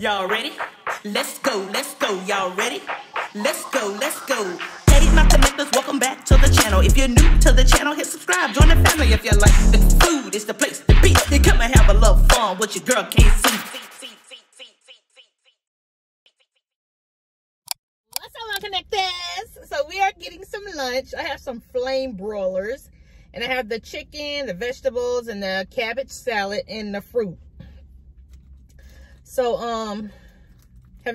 Y'all ready? Let's go, let's go. Y'all ready? Let's go, let's go. Hey, my connectors, welcome back to the channel. If you're new to the channel, hit subscribe. Join the family if you like the food. It's the place to be. Then come and have a little fun with your girl, KC. Connectors, so we are getting some lunch. I have some flame broilers and I have the chicken, the vegetables, and the cabbage salad and the fruit. So have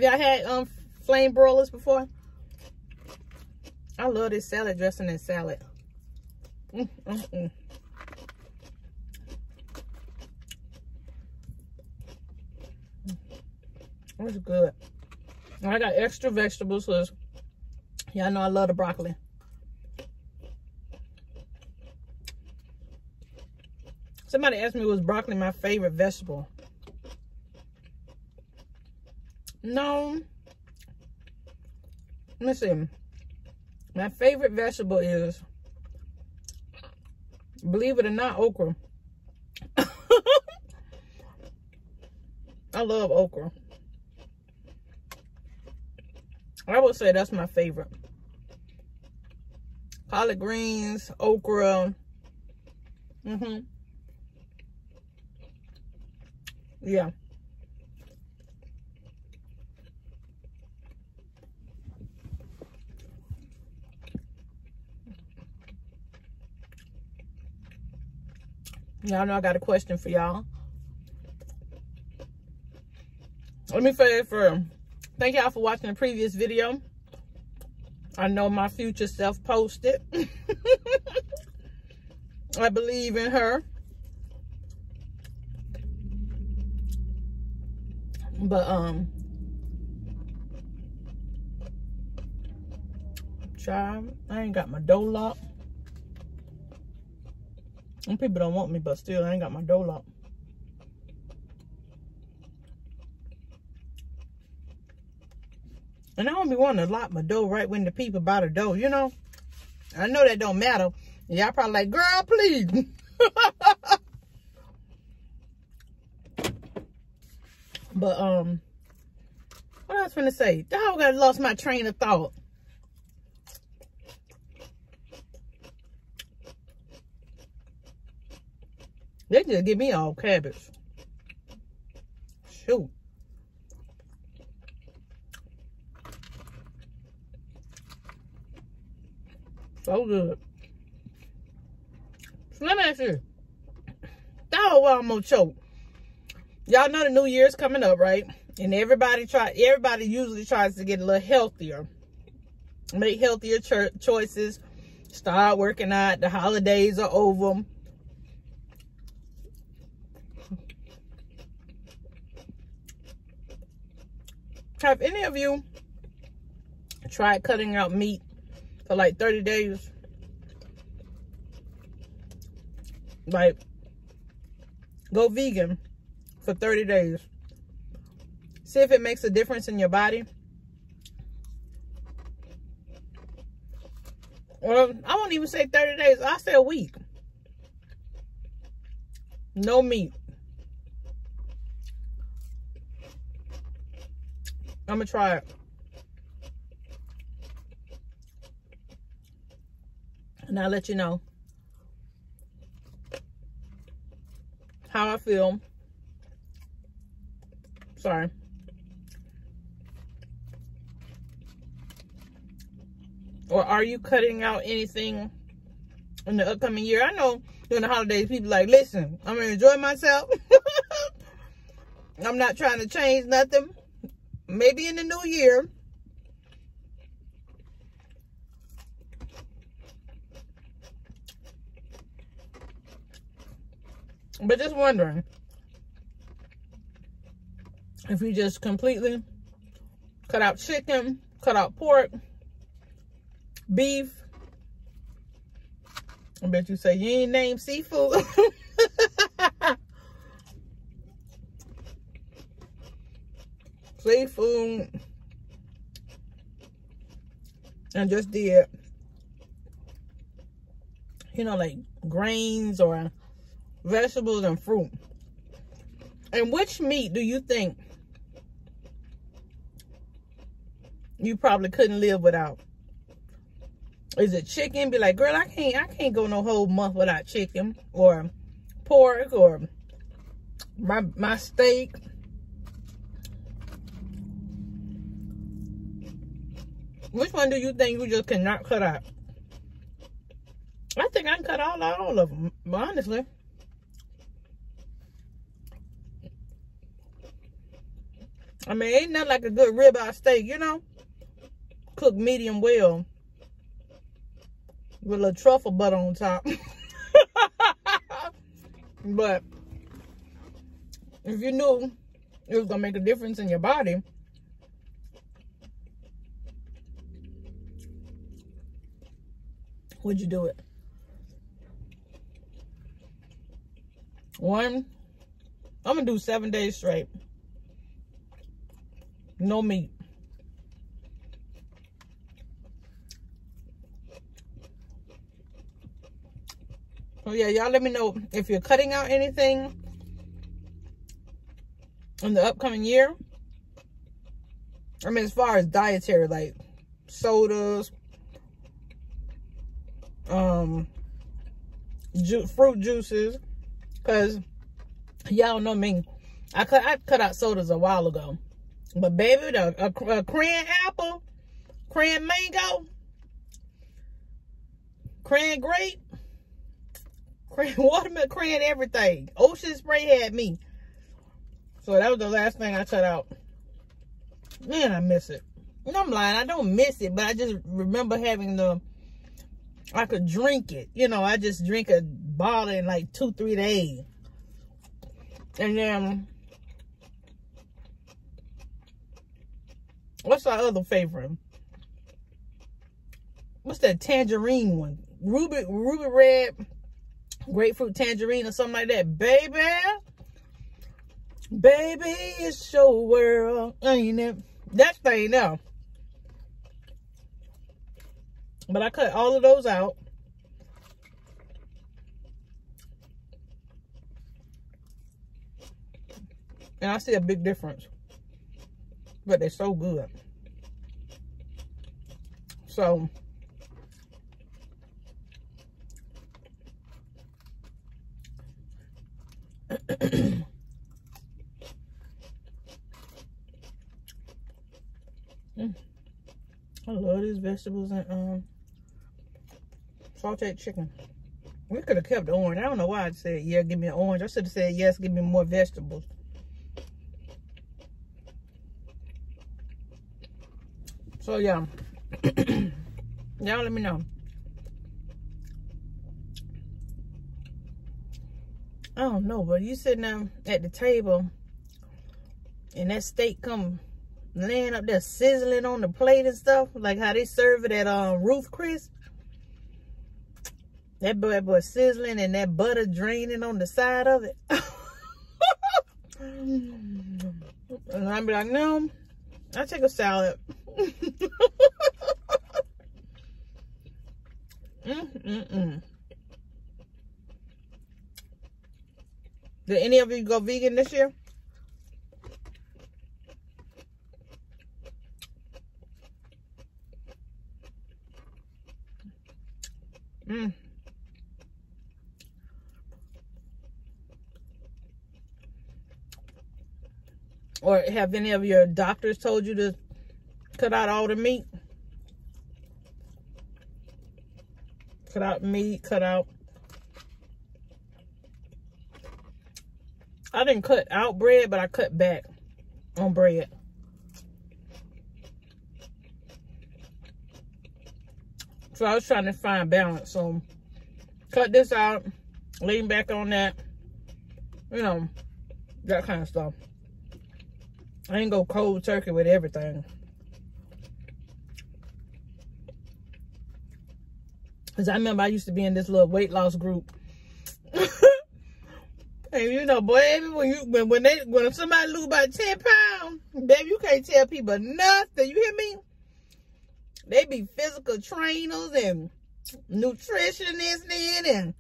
y'all had flame broilers before? I love this salad dressing and salad. It's good. I got extra vegetables because y'all know I love the broccoli. Somebody asked me, was broccoli my favorite vegetable? No. Listen, my favorite vegetable is, believe it or not, okra. I love okra. I would say that's my favorite. Collard greens, okra. Yeah. Y'all know I got a question for y'all. Let me say it for thank y'all for watching the previous video. I know my future self posted. I believe in her. But child, I ain't got my door locked. And people don't want me, but still I ain't got my door locked. And I don't be wanting to lock my door right when the people buy the door, you know? I know that don't matter. Y'all probably like, girl, please. But, what I was going to say? Dog, I lost my train of thought. They just give me all cabbage. Shoot. So good. So let me ask you, dog, why I'm gonna choke? Y'all know the New Year's coming up, right? And everybody usually tries to get a little healthier, make healthier choices, start working out. The holidays are over. Have any of you tried cutting out meat for like 30 days? Like, go vegan for 30 days. See if it makes a difference in your body. Well, I won't even say 30 days. I'll say a week. No meat. I'm going to try it. And I'll let you know how I feel. Sorry. Or are you cutting out anything in the upcoming year? I know during the holidays, people like, listen, I'm going to enjoy myself. I'm not trying to change nothing. Maybe in the new year. But just wondering if you just completely cut out chicken, cut out pork, beef. I bet you say you ain't named seafood. Seafood. I just did, you know, like grains or vegetables and fruit. And which meat do you think you probably couldn't live without. Is it chicken? Be like, girl, I can't go no whole month without chicken or pork or my steak. Which one do you think you just cannot cut out? I think I can cut all of them, honestly. I mean, ain't nothing like a good ribeye steak, you know? Cooked medium well. With a little truffle butter on top. But if you knew it was going to make a difference in your body, would you do it? One, I'm going to do 7 days straight. No meat. Oh yeah, y'all let me know if you're cutting out anything in the upcoming year. I mean, as far as dietary, like sodas, fruit juices, because y'all know me. I cut out sodas a while ago. But baby, a cran apple, cran mango, cran grape, cran watermelon, cran everything. Ocean Spray had me. So that was the last thing I cut out. Man, I miss it. And I'm lying, I don't miss it, but I just remember having I could drink it. You know, I just drink a bottle in like 2-3 days. And then, what's our other favorite? What's that tangerine one? Ruby Red, grapefruit tangerine or something like that. Baby, baby, it's your world, ain't it? That thing now. But I cut all of those out. And I see a big difference. But they're so good. So, I love these vegetables and sauteed chicken. We could have kept the orange. I don't know why I said, yeah, give me an orange. I should have said, yes, give me more vegetables. So yeah, y'all let me know. I don't know, but you sitting down at the table and that steak come laying up there sizzling on the plate and stuff, like how they serve it at Ruth Chris. That boy sizzling and that butter draining on the side of it. And I'd be like, no, I take a salad. Did any of you go vegan this year? Or have any of your doctors told you to cut out all the meat? Cut out meat, cut out. I didn't cut out bread, but I cut back on bread. So I was trying to find balance. So cut this out, lean back on that, you know, that kind of stuff. I ain't go cold turkey with everything. Because I remember I used to be in this little weight loss group. And you know, baby, when somebody lose about 10 pounds, baby, you can't tell people nothing. You hear me? They be physical trainers and nutritionists and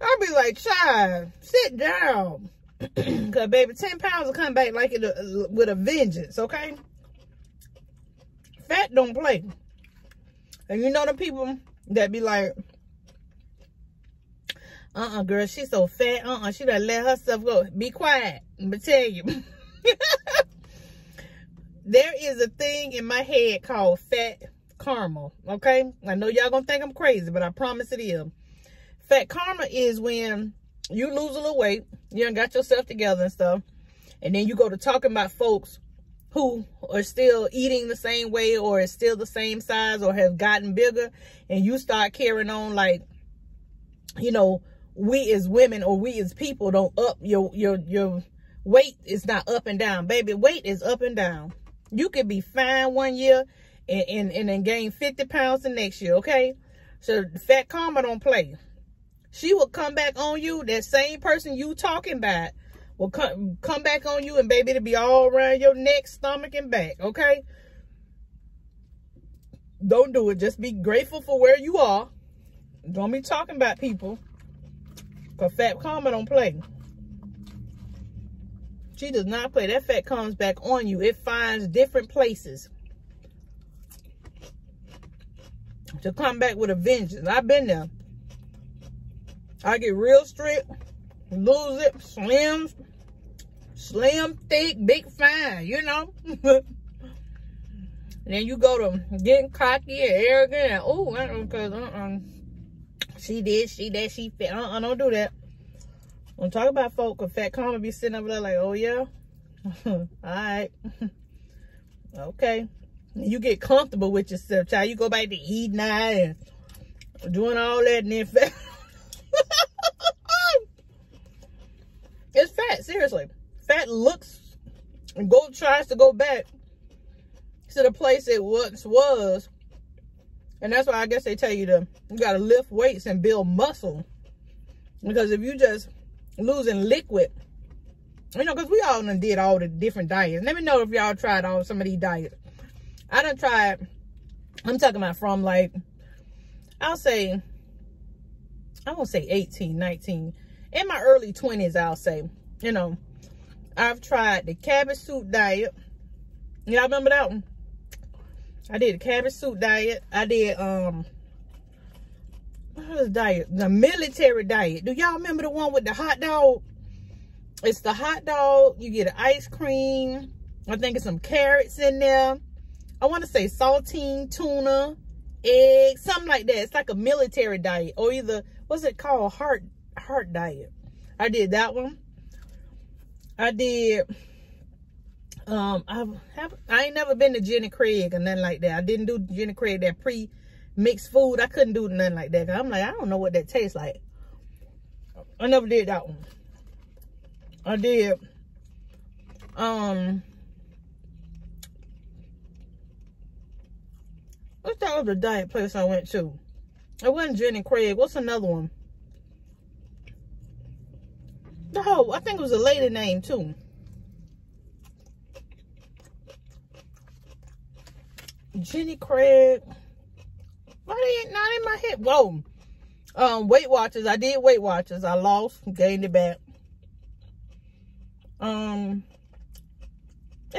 I'll be like, child, sit down. Because, baby, 10 pounds will come back like with a vengeance, okay? Fat don't play. And you know the people that be like, uh-uh, girl, she's so fat. Uh-uh, she done let herself go. Be quiet. I'm going to tell you. There is a thing in my head called fat karma, okay? I know y'all going to think I'm crazy, but I promise it is. Fat karma is when you lose a little weight, you done got yourself together and stuff, and then you go to talking about folks who are still eating the same way or is still the same size or have gotten bigger, and you start carrying on like, you know, we as women or we as people don't up your weight is not up and down. Baby, weight is up and down. You could be fine one year and then gain 50 pounds the next year, okay? So fat karma don't play. She will come back on you. That same person you talking about will come back on you, and baby, it'll be all around your neck, stomach, and back, okay? Don't do it. Just be grateful for where you are. Don't be talking about people, because fat karma don't play. She does not play. That fat comes back on you. It finds different places to come back with a vengeance. I've been there. I get real strict, lose it, slim, thick, big, fine, you know. Then you go to getting cocky and arrogant and, oh, because she did, she that, she fat. Don't do that. Don't talk about folk, because fat karma be sitting over there like, oh, yeah? All right. Okay. You get comfortable with yourself, child. You go back to eating and doing all that, and then fat. It's fat, seriously. Fat looks and tries to go back to the place it once was. And that's why I guess they tell you you gotta lift weights and build muscle. Because if you just losing liquid, you know, because we all done did all the different diets. Let me know if y'all tried all some of these diets. I done tried, I'm talking about from like, I won't say 18, 19. In my early 20s, I'll say, you know, I've tried the cabbage soup diet. Y'all remember that one? I did the cabbage soup diet. I did, what was the diet? The military diet. Do y'all remember the one with the hot dog? It's the hot dog. You get an ice cream. I think it's some carrots in there. I want to say saltine, tuna, egg, something like that. It's like a military diet. Or either, what's it called? Heart diet. I did that one. I did I ain't never been to Jenny Craig or nothing like that. I didn't do Jenny Craig, that pre-mixed food. I couldn't do nothing like that. I'm like, I don't know what that tastes like. I never did that one. I did what's that other diet place I went to? It wasn't Jenny Craig. What's another one? Oh, I think it was a lady name too. Jenny Craig. Why they not in my head? Whoa. Weight Watchers. I did Weight Watchers. I lost, gained it back. It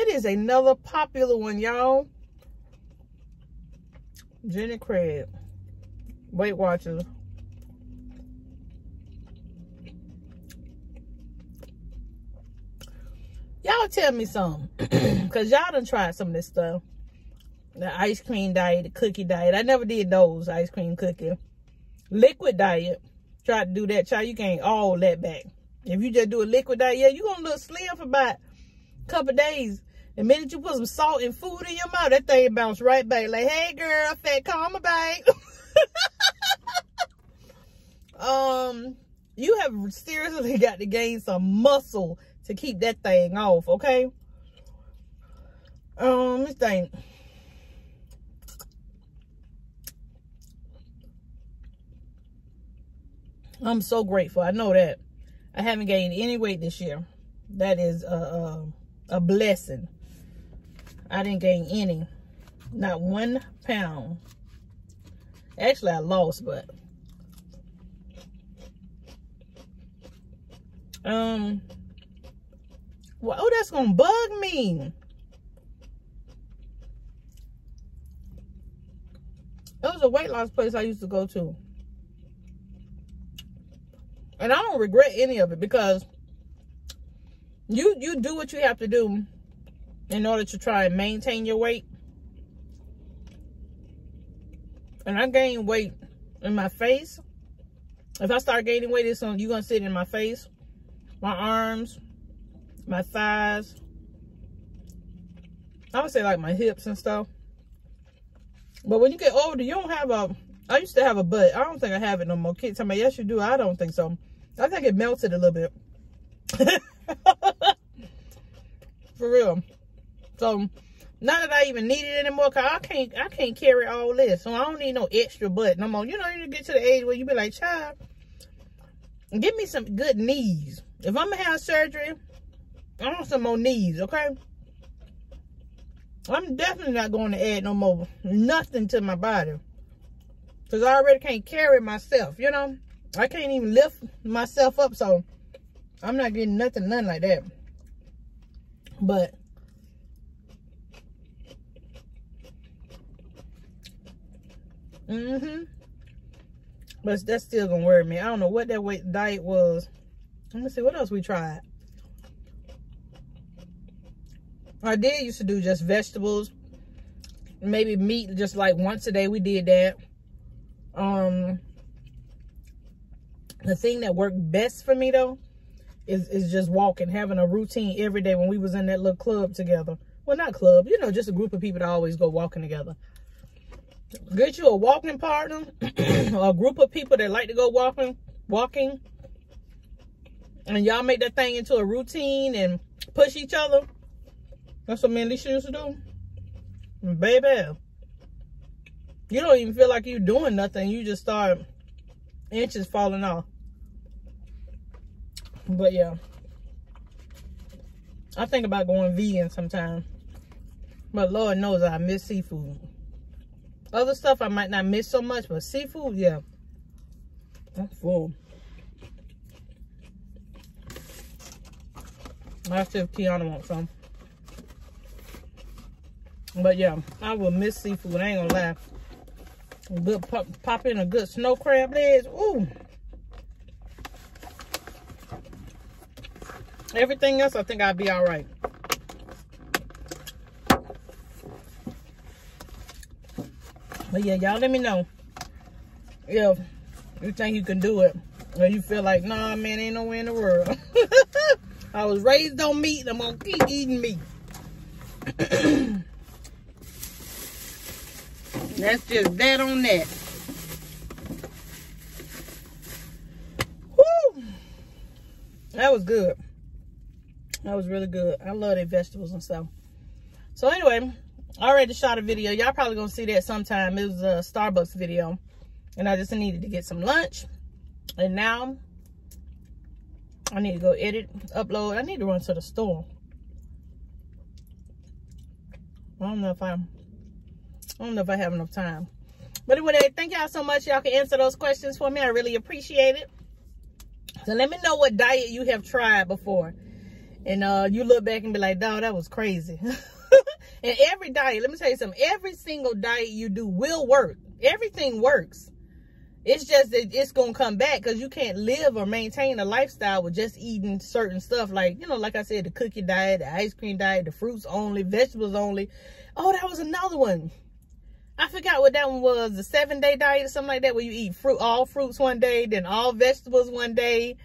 is another popular one, y'all. Jenny Craig. Weight Watchers. Y'all tell me something, because y'all done tried some of this stuff. The ice cream diet, the cookie diet. I never did those, ice cream, cookie. Liquid diet. Try to do that, child. You gain all that back. If you just do a liquid diet, yeah, you're going to look slim for about a couple days. The minute you put some salt and food in your mouth, that thing bounce right back. Like, hey, girl, fat karma, babe. You have seriously got to gain some muscle to keep that thing off, okay? This thing. I'm so grateful. I know that I haven't gained any weight this year. That is a blessing. I didn't gain any. Not 1 pound. Actually, I lost, but... Well, oh, that's going to bug me. There was a weight loss place I used to go to. And I don't regret any of it, because you do what you have to do in order to try and maintain your weight. And I gained weight in my face. If I start gaining weight, it's on, you're going to see it in my face, my arms, my thighs. I would say like my hips and stuff. But when you get older, you don't have a... I used to have a butt. I don't think I have it no more. Kids tell me, yes, you do. I don't think so. I think it melted a little bit. For real. So, not that I even need it anymore, because I can't carry all this. So, I don't need no extra butt no more. You know, you get to the age where you be like, child, give me some good knees. If I'm going to have surgery, I want some more knees, okay? I'm definitely not going to add no more nothing to my body. Because I already can't carry myself, you know. I can't even lift myself up, so I'm not getting none like that. But but that's still gonna worry me. I don't know what that weight diet was. Let me see what else we tried. I did used to do just vegetables, maybe meat, just like once a day. We did that. The thing that worked best for me though is just walking, having a routine every day. When we was in that little club together, well, not club, you know, just a group of people that always go walking together. Get you a walking partner, or a group of people that like to go walking, and y'all make that thing into a routine and push each other. That's what me and Lisa used to do. And baby, you don't even feel like you're doing nothing. You just start inches falling off. But yeah, I think about going vegan sometime. But Lord knows I miss seafood. Other stuff I might not miss so much, but seafood, yeah. I'm full. I'll see if Kiana wants some. But yeah, I will miss seafood. I ain't gonna lie. Good pop in a good snow crab legs. Ooh. Everything else, I think I'll be all right. But yeah, y'all let me know if you think you can do it, or you feel like, nah, man, ain't no way in the world. I was raised on meat, and I'm gonna keep eating meat. That's just that on that. Woo! That was good. That was really good. I love their vegetables and stuff. So anyway, I already shot a video. Y'all probably gonna see that sometime. It was a Starbucks video. And I just needed to get some lunch. And now I need to go edit, upload. I need to run to the store. I don't know if I have enough time. But anyway, thank y'all so much. Y'all can answer those questions for me. I really appreciate it. So let me know what diet you have tried before. And you look back and be like, dog, that was crazy. And every diet, let me tell you something. Every single diet you do will work. Everything works. It's just that it's going to come back, because you can't live or maintain a lifestyle with just eating certain stuff. Like, you know, like I said, the cookie diet, the ice cream diet, the fruits only, vegetables only. Oh, that was another one. I forgot what that one was. The 7-day diet or something like that, where you eat all fruits one day, then all vegetables one day.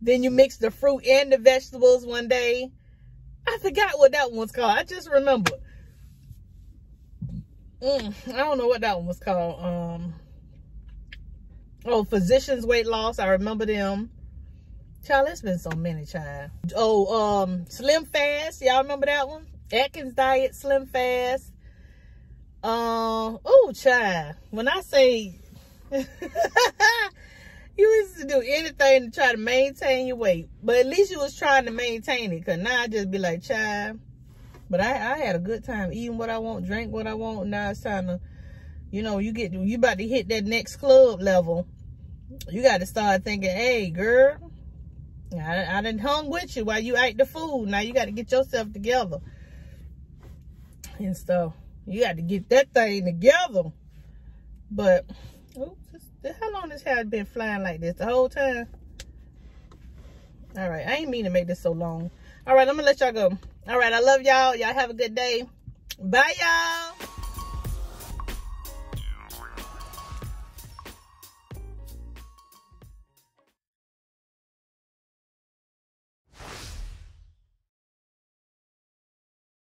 Then you mix the fruit and the vegetables one day. I forgot what that one was called. I just remember. I don't know what that one was called. Oh, Physicians Weight Loss. I remember them. Child, it's been so many, child. Oh, Slim Fast. Y'all remember that one? Atkins Diet, Slim Fast. Oh, child. When I say... You used to do anything to try to maintain your weight. But at least you was trying to maintain it. Because now I just be like, child. But I had a good time eating what I want, drink what I want. Now it's time to, you know, you about to hit that next club level. You got to start thinking, hey, girl, I done hung with you while you ate the food. Now you got to get yourself together. And stuff. You got to get that thing together. But how long this hair been flying like this the whole time? All right, I ain't mean to make this so long. All right, I'm gonna let y'all go. All right, I love y'all. Y'all have a good day. Bye, y'all.